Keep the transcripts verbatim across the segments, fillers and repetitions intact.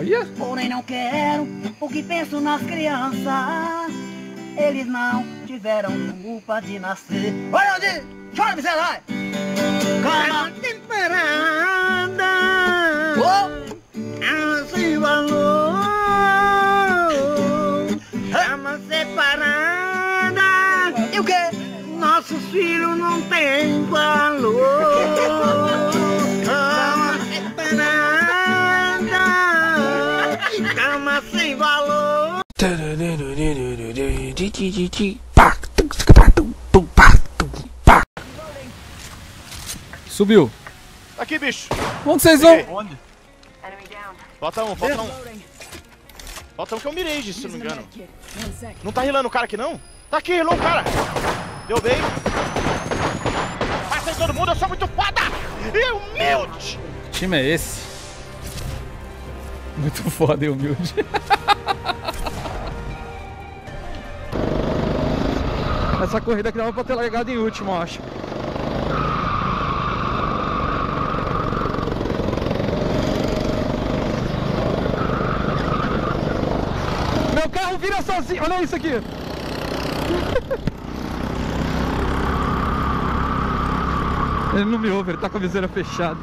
Olha. Porém não quero o que penso nas crianças. Eles não tiveram culpa de nascer. Olha onde! Chora, miserável! Cara temperada, oh, sem valor, ama separada. E o quê? Nossos filhos não têm valor. Cama sem valor. Subiu. Aqui, bicho. Onde vocês vão? Onde? Falta um, falta um. Falta um que eu mirei, se não me engano. Não tá rilando o cara aqui, não? Tá aqui, rilou o cara. Deu bem. Vai sair todo mundo, eu sou muito foda. E humilde. Que time é esse? Muito foda e humilde. Essa corrida aqui dava pra ter largado em último, eu acho. Meu carro vira sozinho, olha isso aqui. Ele não me ouve, ele tá com a viseira fechada.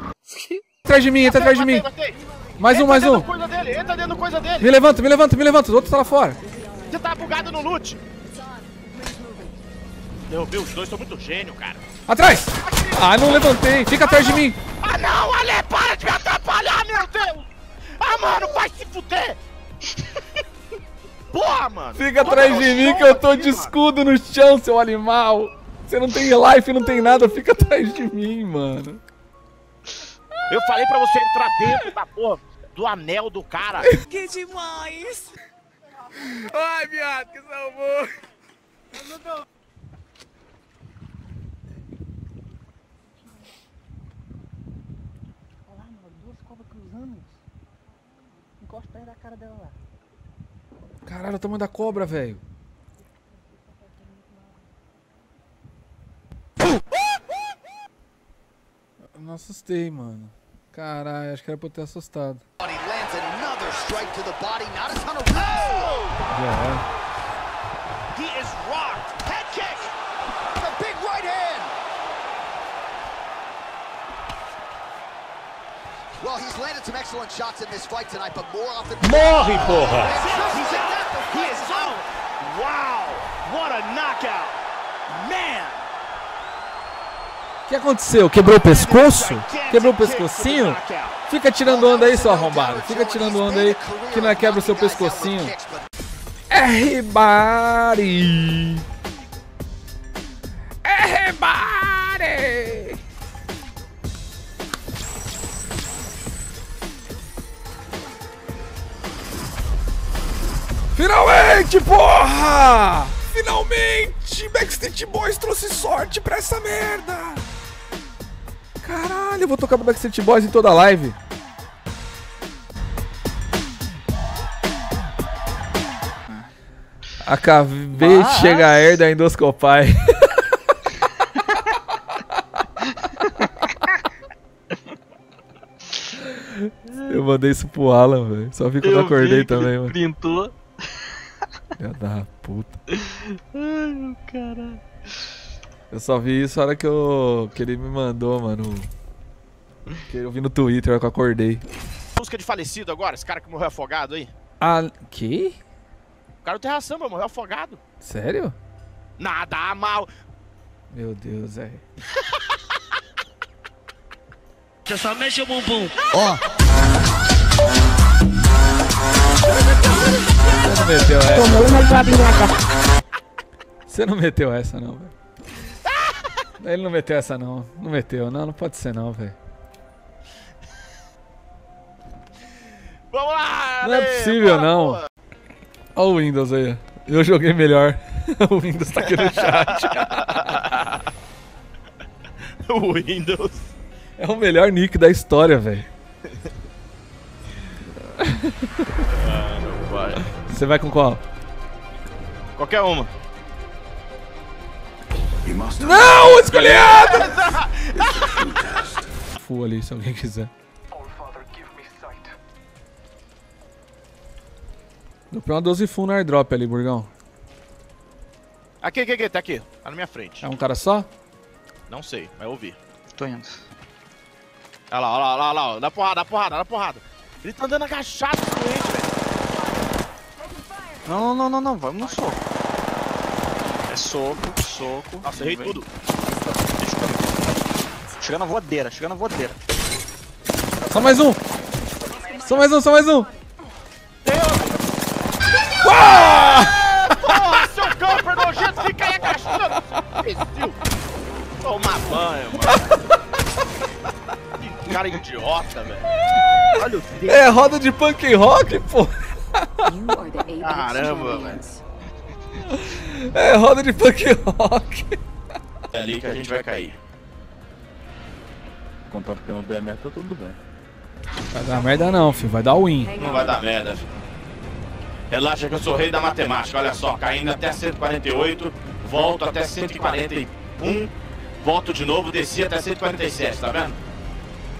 Atrás de mim, entra atrás de mim. Batei, batei. Mais entra um, mais um. Coisa dele, entra dentro coisa dele. Me levanta, me levanta, me levanta. O outro tá lá fora. Você tá bugado no loot. Derrubei os dois, tô muito gênio, cara. Atrás! Aqui. Ah, não levantei. Fica ah, atrás não. de mim. Ah, não, Ale, para de me atrapalhar, meu Deus. Ah, mano, vai se fuder. Porra, mano. Fica Porra, atrás de mim que eu tô aqui, de escudo mano. no chão, seu animal. Você não tem life, não tem nada. Fica atrás de mim, mano. Eu falei pra você entrar dentro da porra do anel do cara. Que demais! Ai, viado, que salvou! Olha lá, mano, duas cobras cruzando. Encosta perto da cara dela lá. Caralho, o tamanho da cobra, velho. Eu não assustei, mano. Caralho, acho que era pra eu ter assustado. Morre, porra! O que aconteceu? Quebrou o pescoço? Quebrou o pescocinho? Fica tirando onda aí, seu arrombado. Fica tirando onda aí, que não quebra o seu pescocinho. Everybody! Everybody! Finalmente, porra! Finalmente! Backstreet Boys trouxe sorte pra essa merda! Caralho, eu vou tocar pro Backstreet Boys em toda a live. Acabei Mas... de chegar a herda endoscopai. Eu mandei isso pro Alan, velho. Só vi quando eu acordei vi, também, mano. Printou. Filha da puta. Ai, meu caralho. Eu só vi isso na hora que, eu, que ele me mandou, mano. Que eu vi no Twitter, hora que eu acordei. Música de falecido agora, esse cara que morreu afogado aí. Ah, que? O cara do Terra Samba morreu afogado. Sério? Nada mal. Meu Deus, é. Você só mexe o bumbum. Ó. Você não meteu essa. Você não meteu essa, não, velho. Ele não meteu essa não, não meteu, não, não pode ser não, velho. Vamos lá! Não é possível bora, não. Bora. Olha o Windows aí, eu joguei melhor. O Windows tá aqui no chat. O Windows. É o melhor nick da história, velho. Ah, não vai. Você vai com qual? Qualquer uma. Não, escolhiado! Full ali, se alguém quiser. Dropei uma doze full no airdrop ali, Burgão. Aqui, aqui, aqui, tá aqui. Tá na minha frente. É um cara só? Não sei, mas eu ouvi. Tô indo. Olha lá, olha lá, olha lá, olha lá. Dá porrada, dá porrada, dá porrada. Ele tá andando agachado no doente, velho. Não, não, não, não, vamos no soco. É soco, soco. Nossa, errei tudo. Chegando na voadeira, chegando na voadeira. Só mais um! Só mais um, só mais um! Porra, seu camper nojento, fica aí agachando! Imbecil! Toma banho, mano! Que cara idiota, velho! Olha o dedo! É roda de punk rock, pô! Caramba, velho! É roda de punk rock! É ali que a gente vai cair. Contanto que não der merda, tá tudo bem. Vai dar merda não, filho. Vai dar win. Não vai dar merda, filho. Relaxa que eu sou rei da matemática, olha só. Caindo até cento e quarenta e oito, volto até cento e quarenta e um, volto de novo, desci até cento e quarenta e sete, tá vendo?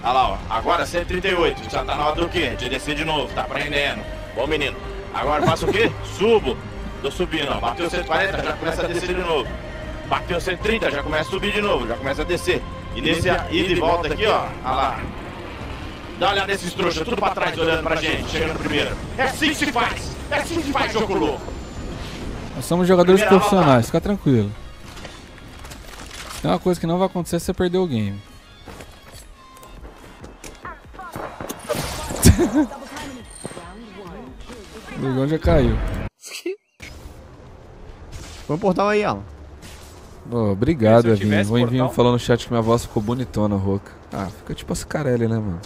Olha lá, ó. Agora cento e trinta e oito, já tá na hora do quê? De descer de novo, tá aprendendo. Bom menino. Agora faço o quê? Subo. Tô subindo, ó. Bateu cento e quarenta, já começa a descer de novo. Bateu cento e trinta, já começa a subir de novo, já começa a descer. E nesse ida e volta aqui, ó, olha lá. Dá uma olhada nesses trouxas, tudo pra trás olhando pra gente, chegando primeiro. É assim que se faz, é assim que faz, jogo louco. Nós somos jogadores primeira profissionais, volta. Fica tranquilo. Tem uma coisa que não vai acontecer é você perder o game. O dragão já caiu. Põe o portal aí, Alan. Oh, obrigado, Evinho. Vou enviar falando no chat que minha voz ficou bonitona, rouca. Ah, fica tipo a Cicarelli, né, mano?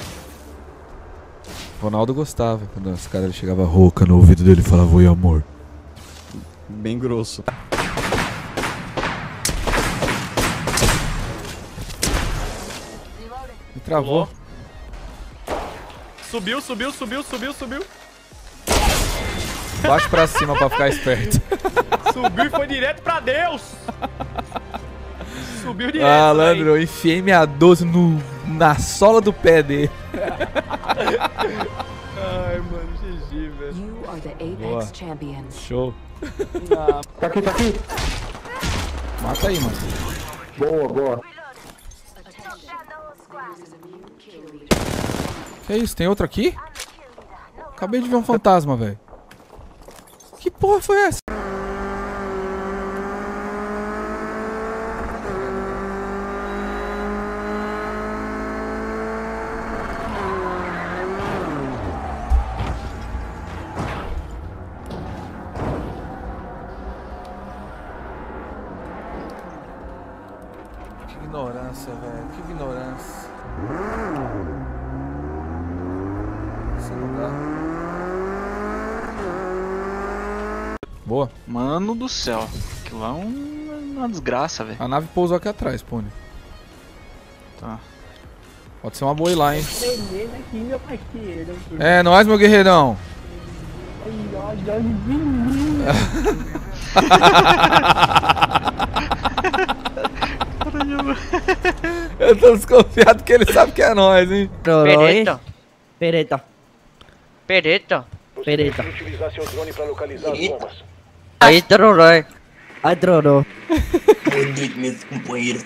Ronaldo gostava quando a Cicarelli chegava rouca no ouvido dele e falava oi, amor. Bem grosso. Me travou. Subiu, subiu, subiu, subiu, subiu. Baixo pra cima pra ficar esperto. Subiu e foi direto pra Deus. Subiu direto. Ah, Landro, eu enfiei minha doze no, na sola do pé dele. Ai, mano, G G, velho. You are the Apex champion. Show. Ah, tá aqui, tá aqui. Mata aí, mano. Boa, boa. Que isso, tem outro aqui? Acabei de ver um fantasma, velho. Que porra foi essa? Que ignorância, velho. Que ignorância. Esse lugar. Boa. Mano do céu, aquilo lá é uma desgraça, velho. A nave pousou aqui atrás, Pony. Tá. Pode ser uma boa ir lá, hein. É, nós, meu guerreirão. Eu tô desconfiado que ele sabe que é nós, hein. Pereta. Pereta. Pereta. Pereta. Aí trollou, aí trollou. Boa noite, meus companheiros.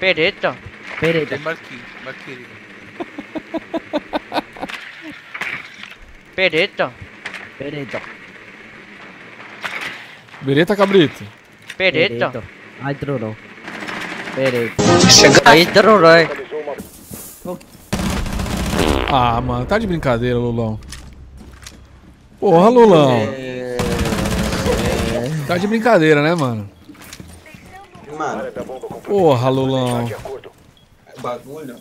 Pereta. Pereta. Marquinhos, Marquinhos. Pereta. Pereta. Pereta, cabrito. Pereta. Aí trollou. Pereta. Aí trollou, aí. Ah, mano, tá de brincadeira, Lulão. Porra, Lulão. É... Tá de brincadeira, né, mano? Mano. Porra, Lulão. Bagulho.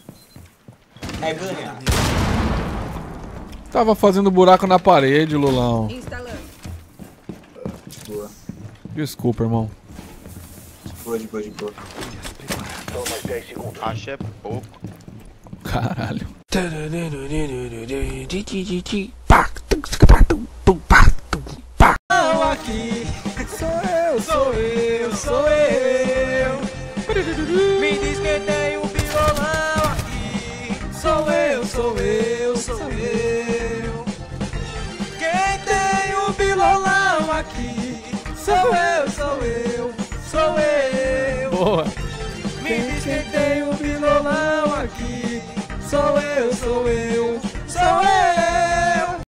É ganhar. Tava fazendo buraco na parede, Lulão. Boa. Desculpa, irmão. Boa, de boa, de boa. Acho é pouco. Caralho. Aqui sou eu, sou eu, sou eu. Me diz que tem um violão aqui. Sou eu, sou eu, sou eu. Quem tem um aqui. Sou eu, sou eu, sou eu. Boa. Me diz quem tem um vilolão aqui. Sou eu, sou eu.